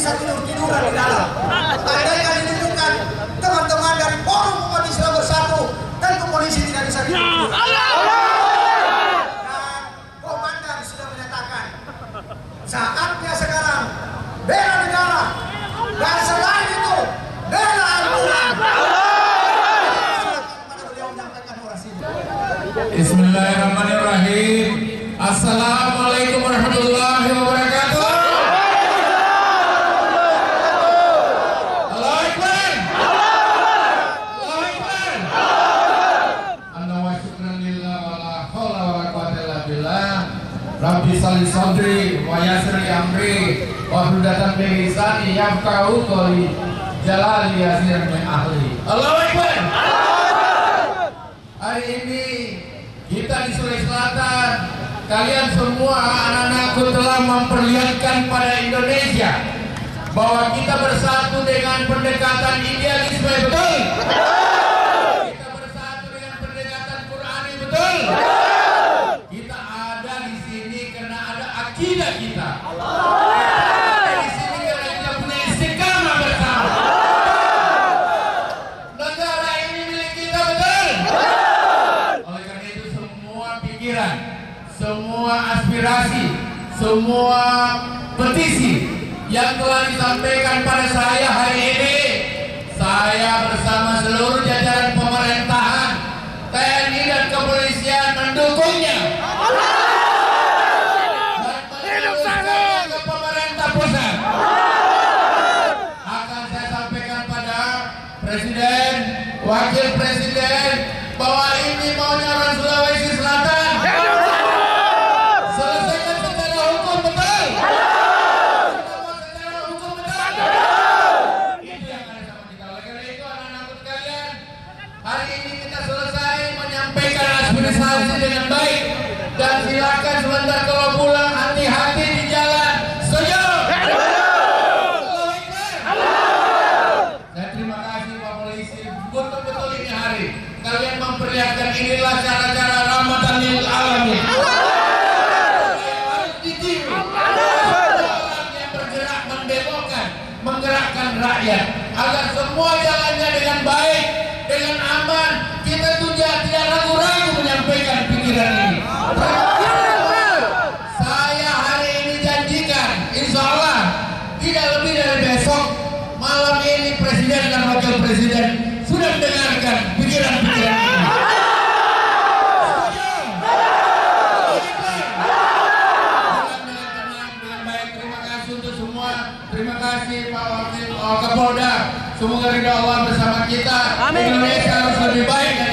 bisa tidur di dalam. Ada yang ditunjukkan teman-teman dari Forum Umat Islam Bersatu, dan polisi tidak bisa tidur. Dan komandan sudah menyatakan saatnya sekarang bela negara, dan selain itu bela Al-Quran. Bismillahirrahmanirrahim. Assalamualaikum warahmatullahi wabarakatuh. Allahu Akbar. Allahu Akbar. Anna wa syukran lillah wa la haula wa la quwwata illa billah. Rabbi shalli sadri wa yassir amri wa hludatan bi lisani yafqahu qawli jalali yasir min ahli. Allahu Akbar. Allahu Akbar. Hari ini kita di Sulawesi Selatan, kalian semua anak-anakku telah memperlihatkan pada Indonesia bahwa kita bersatu dengan pendekatan idealisme, betul? Betul. Kita bersatu dengan pendekatan Qur'ani, betul? Betul. Kita ada di sini karena ada akidah kita. Kita di sini karena kita punya istiqamah bersama. Negara ini milik kita, betul? Betul. Oleh karena itu semua pikiran, semua aspirasi, semua petisi yang telah disampaikan pada saya hari ini, saya bersama seluruh jajaran pemerintahan, TNI dan kepolisian mendukungnya. Dan meneruskan ke pemerintah pusat. Akan saya sampaikan pada Presiden, Wakil Presiden, bahwa ini maunya orang Sulawesi Selatan. Dengan baik, dan silakan sebentar kalau pulang hati-hati di jalan. Setuju? Dan terima kasih Pak Polisi, betul-betul ini hari kalian memperlihatkan inilah cara-cara Ramadan lil alamin. Yang bergerak membelokkan, menggerakkan rakyat agar semua jalannya dengan baik, dengan aman. Kita tuh tidak ragu-ragu menyampaikan pikiran ini. Saya hari ini janjikan, insya Allah tidak lebih dari besok malam ini Presiden dan Wakil Presiden sudah mendengarkan pikiran-pikiran ini. Terima kasih untuk semua. Terima kasih Pak Wakil Kapolda. Semoga ridha Allah bersama kita. Indonesia harus lebih baik.